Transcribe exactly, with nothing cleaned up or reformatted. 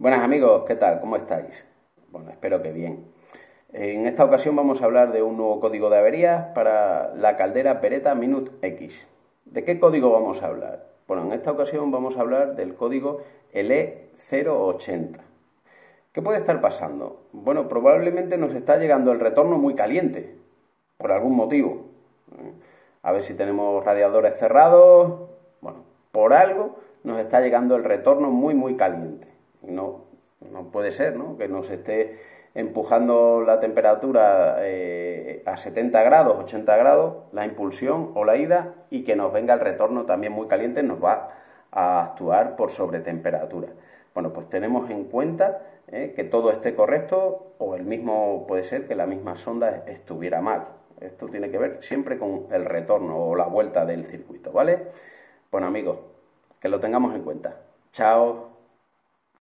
Buenas amigos, ¿qué tal? ¿Cómo estáis? Bueno, espero que bien. En esta ocasión vamos a hablar de un nuevo código de averías para la Caldera Beretta Mynute X. ¿De qué código vamos a hablar? Bueno, en esta ocasión vamos a hablar del código E cero ochenta. ¿Qué puede estar pasando? Bueno, probablemente nos está llegando el retorno muy caliente, por algún motivo. A ver si tenemos radiadores cerrados. Bueno, por algo nos está llegando el retorno muy muy caliente. No, no puede ser, ¿no?, que nos esté empujando la temperatura eh, a setenta grados, ochenta grados, la impulsión o la ida, y que nos venga el retorno también muy caliente, nos va a actuar por sobretemperatura. Bueno, pues tenemos en cuenta eh, que todo esté correcto, o el mismo puede ser que la misma sonda estuviera mal. Esto tiene que ver siempre con el retorno o la vuelta del circuito, ¿vale? Bueno amigos, que lo tengamos en cuenta. Chao.